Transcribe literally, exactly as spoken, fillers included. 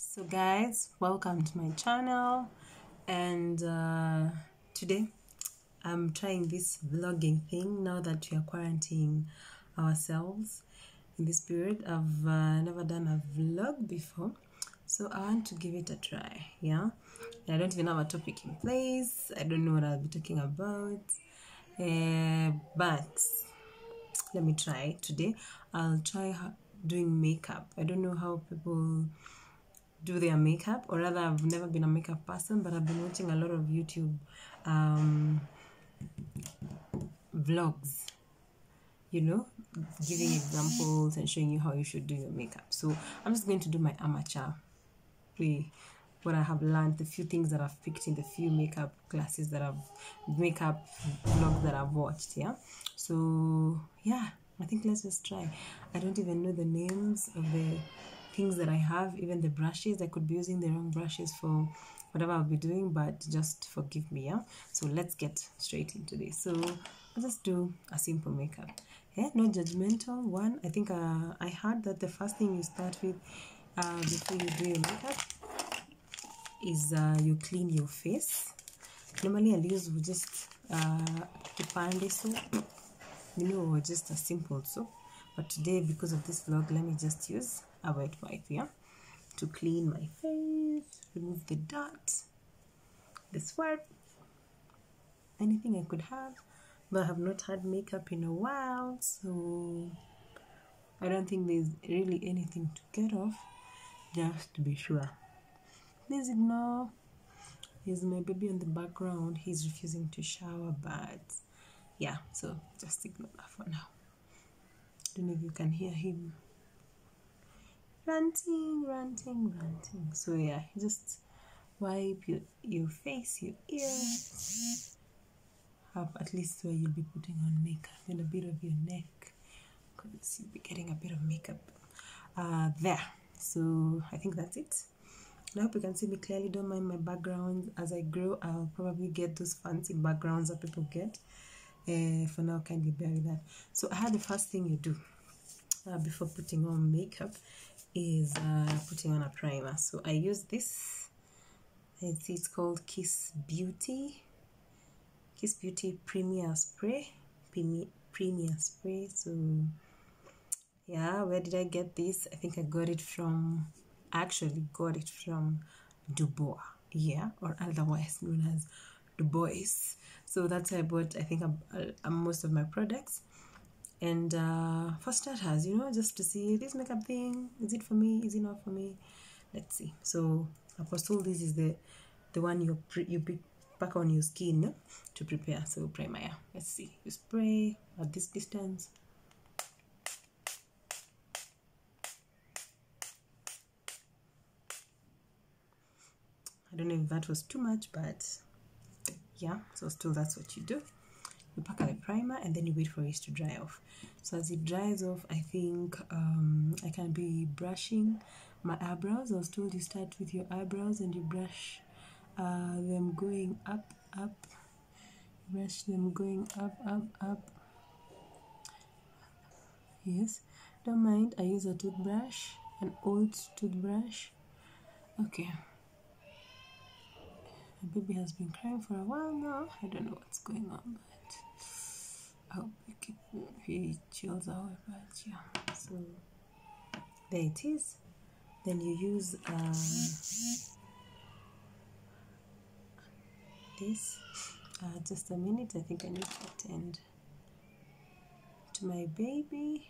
So guys, welcome to my channel, and uh, today I'm trying this vlogging thing now that we are quarantining ourselves in this period. I've uh, never done a vlog before, so I want to give it a try. Yeah, and I don't even have a topic in place. I don't know what I'll be talking about, uh, but let me try today. I'll try doing makeup. I don't know how people do their makeup, or rather I've never been a makeup person, but I've been watching a lot of YouTube um, vlogs, you know, giving examples and showing you how you should do your makeup. So I'm just going to do my amateur way, what I have learned, the few things that I've picked in the few makeup classes that I've, makeup vlogs that I've watched, yeah. So yeah, I think let's just try. I don't even know the names of the things that I have, even the brushes. I could be using the wrong brushes for whatever I'll be doing, but just forgive me, yeah. So let's get straight into this. So I'll just do a simple makeup, yeah, no judgmental one. I think uh, I heard that the first thing you start with uh, before you do your makeup is uh, you clean your face. Normally I'll use just uh, a Pande soap, you know, or just a simple soap, but today because of this vlog, let me just use a wet wipe, yeah, to clean my face, remove the dirt, the sweat, anything I could have. But I have not had makeup in a while, so I don't think there's really anything to get off, just to be sure. Please ignore, here's my baby in the background, he's refusing to shower, but yeah, so just ignore that for now. I don't know if you can hear him ranting, ranting, ranting. So yeah, just wipe your, your face, your ears up, at least where you'll be putting on makeup, and a bit of your neck, because you'll be getting a bit of makeup uh, there. So I think that's it. I hope you can see me clearly. Don't mind my background. As I grow, I'll probably get those fancy backgrounds that people get. Uh, for now, kindly bear with that. So I had the first thing you do uh, before putting on makeup is uh, putting on a primer. So I use this, it's, it's called Kiss Beauty Kiss Beauty Premier Spray Premier Spray. So yeah, where did I get this? I think I got it from actually got it from Dubois, yeah, or otherwise known as Dubois. So that's how I bought, I think, a, a, most of my products. And uh, for starters, you know, just to see this makeup thing, is it for me? Is it not for me? Let's see. So, Apostle, this is the the one you pre, you pack on your skin, no? To prepare. So, primer. Yeah. Let's see. You spray at this distance. I don't know if that was too much, but yeah. So, still, that's what you do. You pack out the primer and then you wait for it to dry off. So as it dries off, I think um, I can be brushing my eyebrows. I was told you start with your eyebrows and you brush uh, them going up, up, brush them going up, up, up. Yes, don't mind, I use a toothbrush, an old toothbrush. Okay, my baby has been crying for a while now. I don't know what's going on, but I hope it, it chills out. But yeah, so there it is. Then you use uh, this. Uh, just a minute, I think I need to attend to my baby.